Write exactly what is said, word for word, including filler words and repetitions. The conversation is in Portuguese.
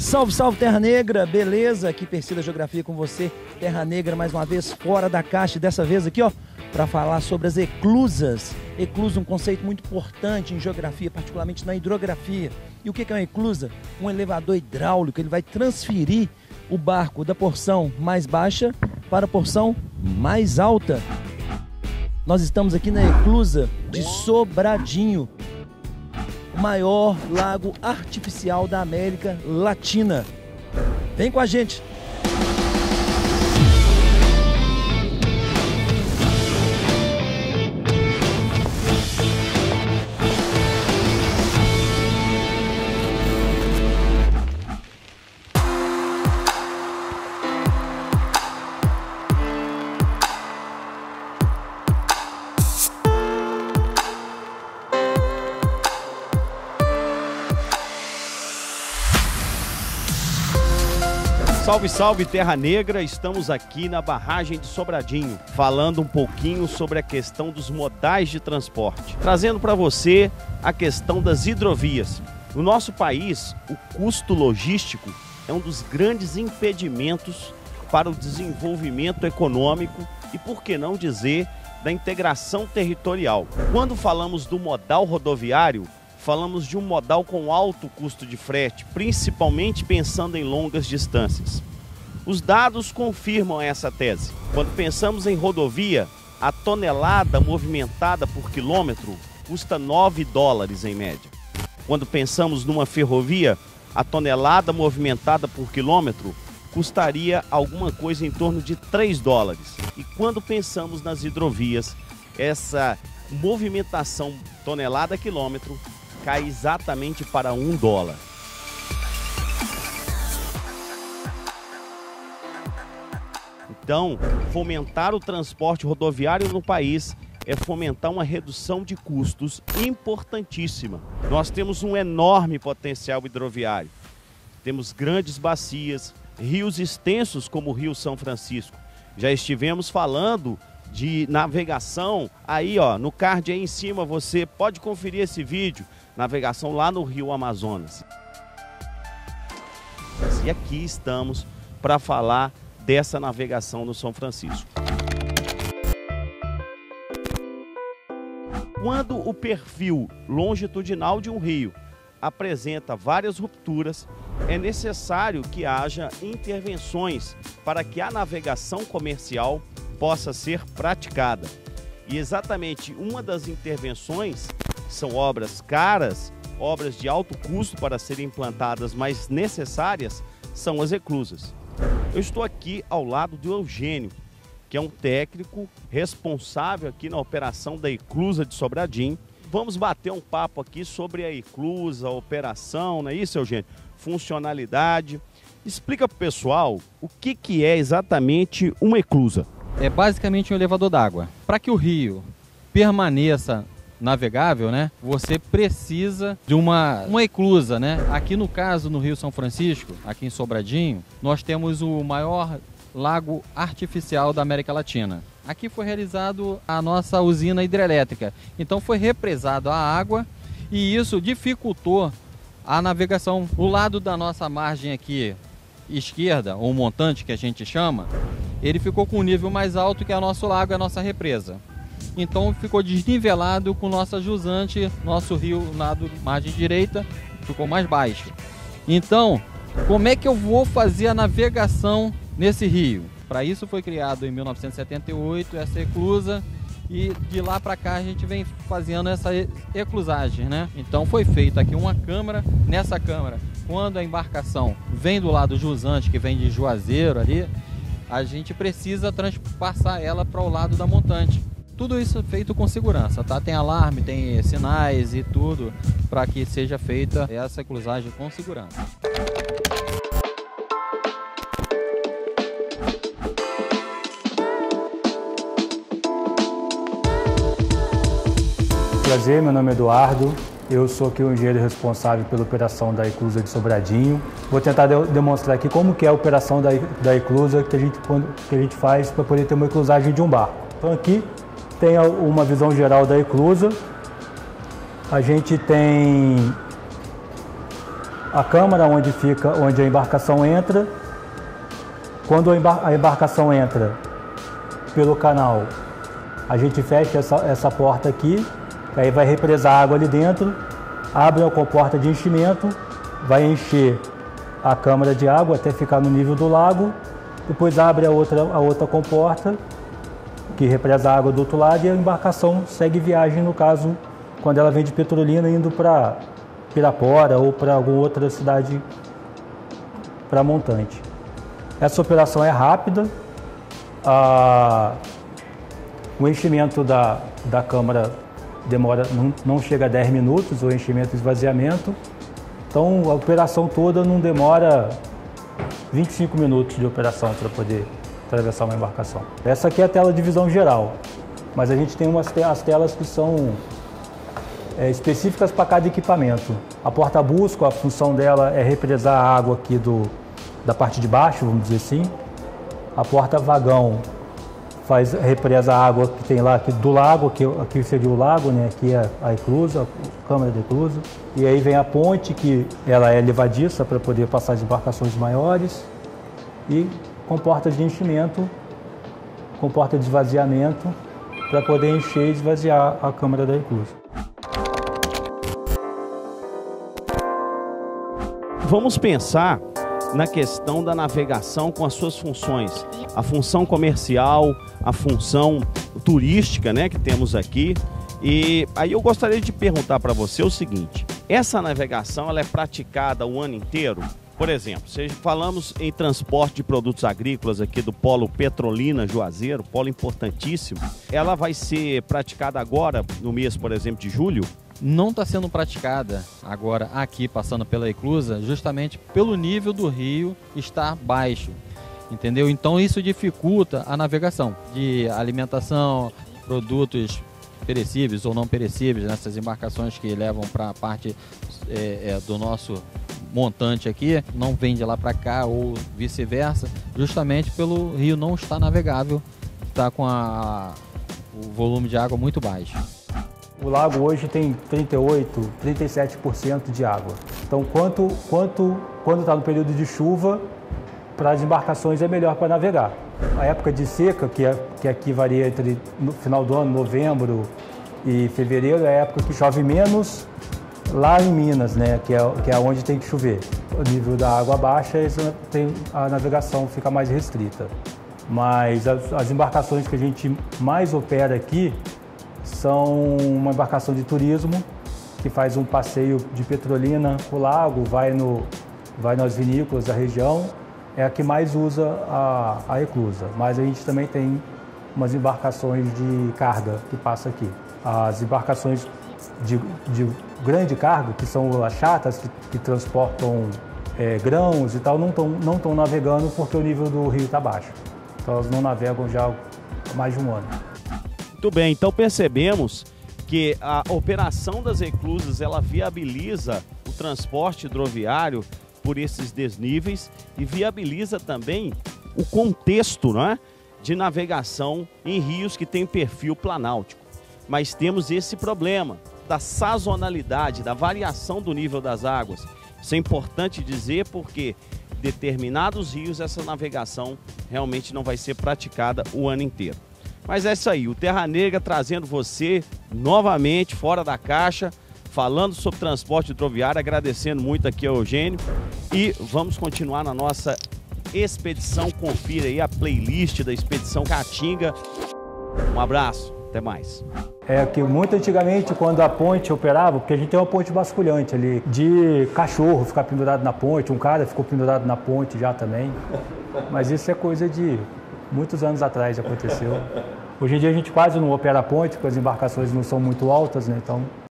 Salve, salve, Terra Negra, beleza? Aqui Percy da Geografia com você, Terra Negra, mais uma vez fora da caixa, dessa vez aqui, ó, para falar sobre as eclusas. Eclusa é um conceito muito importante em geografia, particularmente na hidrografia. E o que é uma eclusa? Um elevador hidráulico, ele vai transferir o barco da porção mais baixa para a porção mais alta. Nós estamos aqui na eclusa de Sobradinho, o maior lago artificial da América Latina. Vem com a gente! Salve, salve, Terra Negra! Estamos aqui na barragem de Sobradinho, falando um pouquinho sobre a questão dos modais de transporte, trazendo para você a questão das hidrovias. No nosso país, o custo logístico é um dos grandes impedimentos para o desenvolvimento econômico e, por que não dizer, da integração territorial. Quando falamos do modal rodoviário, falamos de um modal com alto custo de frete, principalmente pensando em longas distâncias. Os dados confirmam essa tese. Quando pensamos em rodovia, a tonelada movimentada por quilômetro custa nove dólares em média. Quando pensamos numa ferrovia, a tonelada movimentada por quilômetro custaria alguma coisa em torno de três dólares. E quando pensamos nas hidrovias, essa movimentação tonelada a quilômetro cai exatamente para um dólar. Então, fomentar o transporte rodoviário no país é fomentar uma redução de custos importantíssima. Nós temos um enorme potencial hidroviário. Temos grandes bacias, rios extensos como o Rio São Francisco. Já estivemos falando de navegação, aí ó, no card aí em cima você pode conferir esse vídeo, navegação lá no Rio Amazonas. E aqui estamos para falar dessa navegação no São Francisco. Quando o perfil longitudinal de um rio apresenta várias rupturas, é necessário que haja intervenções para que a navegação comercial possa ser praticada. E exatamente uma das intervenções são obras caras, obras de alto custo para serem implantadas, mas necessárias, são as eclusas. Eu estou aqui ao lado do Eugênio, que é um técnico responsável aqui na operação da eclusa de Sobradinho. Vamos bater um papo aqui sobre a eclusa, a operação, não é isso, Eugênio? Funcionalidade. Explica para o pessoal o que, que é exatamente uma eclusa. É basicamente um elevador d'água. Para que o rio permaneça navegável, né, você precisa de uma, uma eclusa, né? Aqui no caso, no Rio São Francisco, aqui em Sobradinho, nós temos o maior lago artificial da América Latina. Aqui foi realizado a nossa usina hidrelétrica. Então foi represado a água e isso dificultou a navegação. O lado da nossa margem aqui esquerda, ou montante que a gente chama, ele ficou com um nível mais alto que o nosso lago, a nossa represa. Então ficou desnivelado com nossa jusante, nosso rio na margem direita ficou mais baixo. Então, como é que eu vou fazer a navegação nesse rio? Para isso foi criado em mil novecentos e setenta e oito essa eclusa e de lá para cá a gente vem fazendo essa eclusagem, né? Então foi feita aqui uma câmara, nessa câmara, quando a embarcação vem do lado jusante, que vem de Juazeiro ali, a gente precisa transpassar ela para o lado da montante. Tudo isso é feito com segurança, tá? Tem alarme, tem sinais e tudo para que seja feita essa eclusagem com segurança. Prazer, meu nome é Eduardo. Eu sou aqui o engenheiro responsável pela operação da eclusa de Sobradinho. Vou tentar de demonstrar aqui como que é a operação da, da eclusa que a gente, que a gente faz para poder ter uma eclusagem de um barco. Então aqui tem uma visão geral da eclusa. A gente tem a câmara onde fica, onde a embarcação entra. Quando a, embar a embarcação entra pelo canal, a gente fecha essa, essa porta aqui, aí vai represar a água ali dentro, abre a comporta de enchimento, vai encher a câmara de água até ficar no nível do lago, depois abre a outra, a outra comporta, que represa a água do outro lado, e a embarcação segue viagem, no caso, quando ela vem de Petrolina, indo para Pirapora ou para alguma outra cidade, para montante. Essa operação é rápida, a, o enchimento da, da câmara demora, não, não chega a dez minutos, o enchimento e esvaziamento. Então a operação toda não demora vinte e cinco minutos de operação para poder atravessar uma embarcação. Essa aqui é a tela de visão geral, mas a gente tem umas te as telas que são é, específicas para cada equipamento. A porta-busco, a função dela é represar a água aqui do, da parte de baixo, vamos dizer assim. A porta-vagão faz, represa a água que tem lá aqui do lago, que aqui seria o lago, né? Aqui é a eclusa, a câmara de eclusa. E aí vem a ponte, que ela é levadiça para poder passar as embarcações maiores. E comporta de enchimento, comporta de esvaziamento, para poder encher e esvaziar a câmara da eclusa. Vamos pensar na questão da navegação com as suas funções, a função comercial, a função turística, né, que temos aqui. E aí eu gostaria de perguntar para você o seguinte: essa navegação ela é praticada o ano inteiro? Por exemplo, se falamos em transporte de produtos agrícolas aqui do polo Petrolina Juazeiro, polo importantíssimo, ela vai ser praticada agora no mês, por exemplo, de julho? Não está sendo praticada agora aqui, passando pela eclusa, justamente pelo nível do rio estar baixo, entendeu? Então isso dificulta a navegação de alimentação, produtos perecíveis ou não perecíveis nessas embarcações que levam para a parte é, é, do nosso montante aqui, não vem de lá para cá ou vice-versa, justamente pelo rio não estar navegável, está com a, o volume de água muito baixo. O lago hoje tem trinta e oito, trinta e sete por cento de água. Então, quanto, quanto, quando está no período de chuva, para as embarcações é melhor para navegar. A época de seca, que, é, que aqui varia entre no final do ano, novembro e fevereiro, é a época que chove menos lá em Minas, né, que, é, que é onde tem que chover. O nível da água baixa, isso tem, a navegação fica mais restrita. Mas as, as embarcações que a gente mais opera aqui são uma embarcação de turismo que faz um passeio de Petrolina pro lago, vai, no, vai nas vinícolas da região, é a que mais usa a, a eclusa. Mas a gente também tem umas embarcações de carga que passa aqui. As embarcações de, de grande carga, que são as chatas, que, que transportam é, grãos e tal, não estão não estão navegando porque o nível do rio está baixo. Então elas não navegam já há mais de um ano. Muito bem, então percebemos que a operação das eclusas ela viabiliza o transporte hidroviário por esses desníveis e viabiliza também o contexto, né, de navegação em rios que tem perfil planáutico. Mas temos esse problema da sazonalidade, da variação do nível das águas. Isso é importante dizer porque determinados rios essa navegação realmente não vai ser praticada o ano inteiro. Mas é isso aí, o Terra Negra trazendo você novamente fora da caixa, falando sobre transporte hidroviário, agradecendo muito aqui ao Eugênio. E vamos continuar na nossa expedição, confira aí a playlist da Expedição Caatinga. Um abraço, até mais. É que muito antigamente, quando a ponte operava, porque a gente tem uma ponte basculhante ali, de cachorro ficar pendurado na ponte, um cara ficou pendurado na ponte já também, mas isso é coisa de... muitos anos atrás aconteceu. Hoje em dia a gente quase não opera a ponte, porque as embarcações não são muito altas, né? Então...